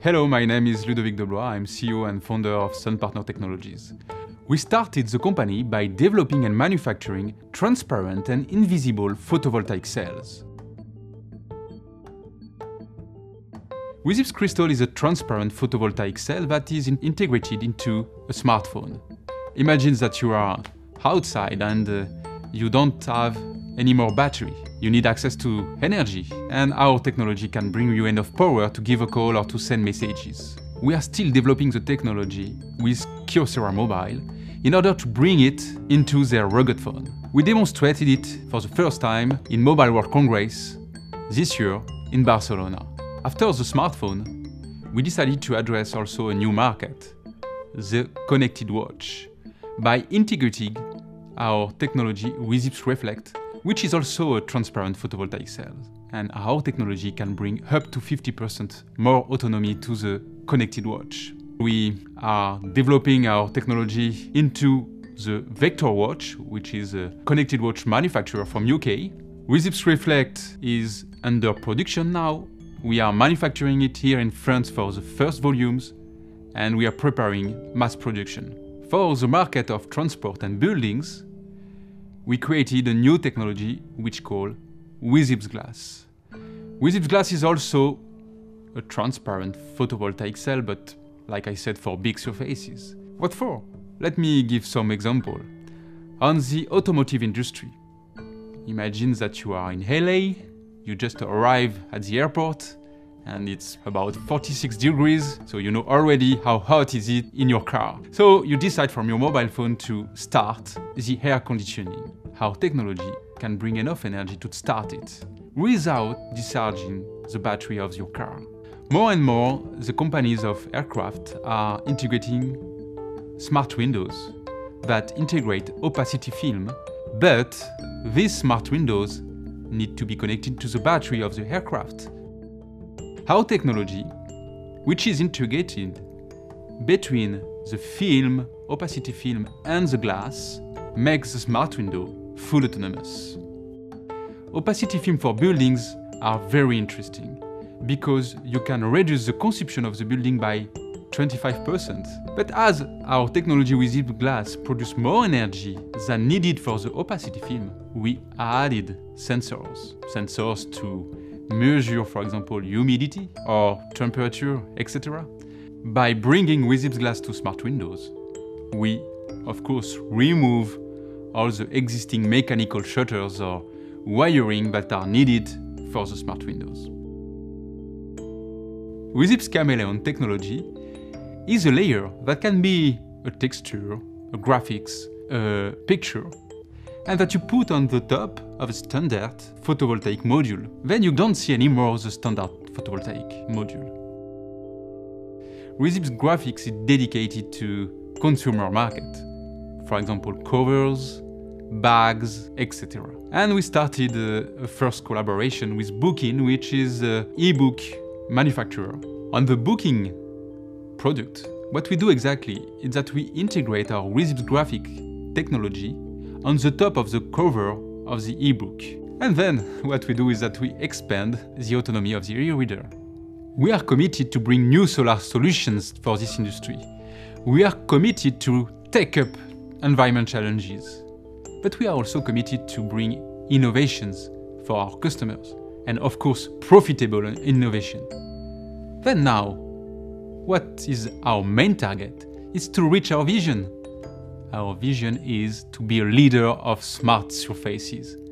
Hello, my name is Ludovic Dubois. I'm CEO and founder of SunPartner Technologies. We started the company by developing and manufacturing transparent and invisible photovoltaic cells. Wysips Crystal is a transparent photovoltaic cell that is integrated into a smartphone. Imagine that you are outside and you don't have any more battery. You need access to energy, and our technology can bring you enough power to give a call or to send messages. We are still developing the technology with Kyocera Mobile in order to bring it into their rugged phone. We demonstrated it for the first time in Mobile World Congress this year in Barcelona. After the smartphone, we decided to address also a new market, the connected watch, by integrating our technology Wysips Reflect, which is also a transparent photovoltaic cell. And our technology can bring up to 50% more autonomy to the connected watch. We are developing our technology into the Vector Watch, which is a connected watch manufacturer from UK. Wysips Reflect is under production now. We are manufacturing it here in France for the first volumes, and we are preparing mass production. For the market of transport and buildings, we created a new technology which called Wysips Glass. Wysips Glass is also a transparent photovoltaic cell, but like I said, for big surfaces. What for? Let me give some example. On the automotive industry, imagine that you are in LA, you just arrive at the airport, and it's about 46 degrees, so you know already how hot is it in your car. So you decide from your mobile phone to start the air conditioning. Our technology can bring enough energy to start it without discharging the battery of your car. More and more, the companies of aircraft are integrating smart windows that integrate opacity film, but these smart windows need to be connected to the battery of the aircraft. Our technology, which is integrated between the film, opacity film, and the glass, makes the smart window full autonomous. Opacity film for buildings are very interesting because you can reduce the consumption of the building by 25%. But as our technology Wysips Glass produces more energy than needed for the opacity film, we added sensors to measure, for example, humidity or temperature, etc. By bringing Wysips Glass to smart windows, we, of course, remove all the existing mechanical shutters or wiring that are needed for the smart windows. Wysips Cameleon technology is a layer that can be a texture, a graphics, a picture, and that you put on the top of a standard photovoltaic module. Then you don't see anymore the standard photovoltaic module. Wysips Graphics is dedicated to consumer market, for example, covers, bags, etc. And we started a first collaboration with Bookeen, which is an e-book manufacturer. On the Bookeen product, what we do exactly is that we integrate our Wysips Graphics technology on the top of the cover of the e-book. And then what we do is that we expand the autonomy of the e-reader. We are committed to bring new solar solutions for this industry. We are committed to take up environment challenges. But we are also committed to bring innovations for our customers, and of course, profitable innovation. Then now, what is our main target? It's to reach our vision. Our vision is to be a leader of smart surfaces.